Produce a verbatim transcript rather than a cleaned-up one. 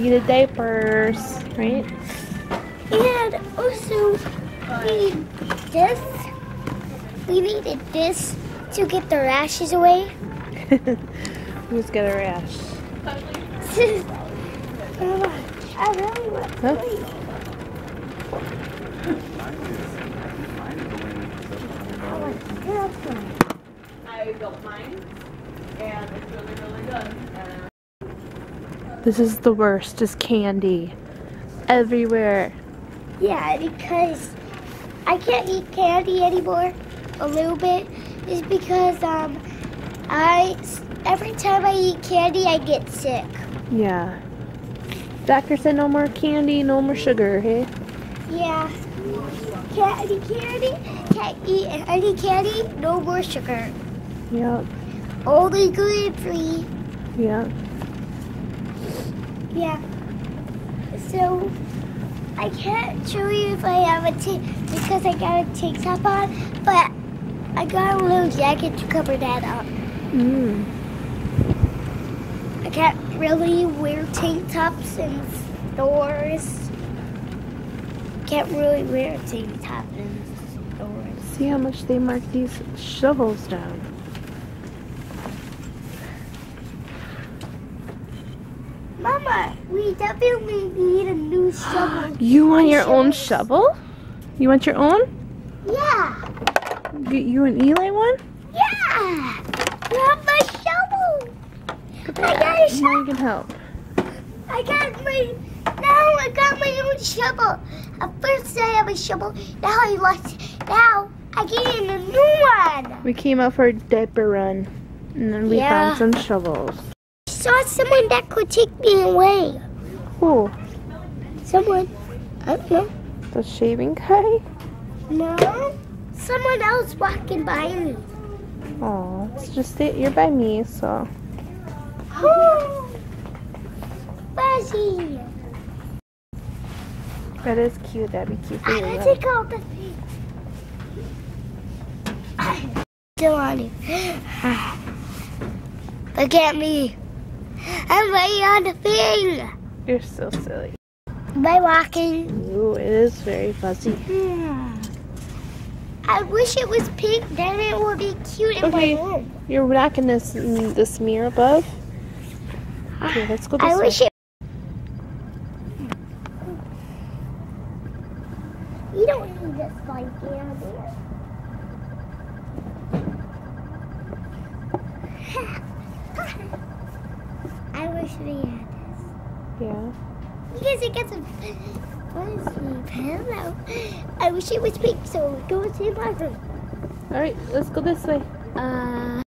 need the diapers, right? And also, we need this. We needed this to get the rashes away. Who's got a rash? I really want to sleep. I want to tell someone. I built mine, and it's really, really good. This is the worst, just candy everywhere. Yeah, because I can't eat candy anymore. A little bit is because um I every time I eat candy I get sick. Yeah. Doctor said no more candy, no more sugar, hey? Yeah. Can't eat candy, can't eat any candy, no more sugar. Yep. Only gluten free. Yeah. Yeah. So I can't show you if I have a tank because I got a tank top on, but I got a little jacket to cover that up. Mm. I can't really wear tank tops in stores. Can't really wear a tank top in stores. See how much they mark these shovels down. Mama, we definitely need a new shovel. You want your own shovel? You want your own? Yeah. Get you and Eli one? Yeah. You have my shovel. I got a shovel. You can help. I got my, now I got my own shovel. At first I have a shovel, now I lost it. Now I get a new one. We came out for a diaper run and then we yeah. found some shovels. Saw someone that could take me away. Who? Someone. I don't know. The shaving guy? No. Someone else walking by me. Oh, it's just that you're by me, so. Oh, Fuzzy. That is cute. That'd be cute for you. I'm gonna take all the things. Still on you. Look at me. I'm right on the thing. You're so silly. Am I walking? Ooh, it is very fuzzy. Hmm. I wish it was pink, then it would be cute in okay. my room. You're knocking this this mirror above. Okay, let's go this I way. Wish it You don't need this light down there. I wish we had this. Yeah. Because it gets a fuzzy pillow. I wish it was pink, so go to my room. Alright, let's go this way. Uh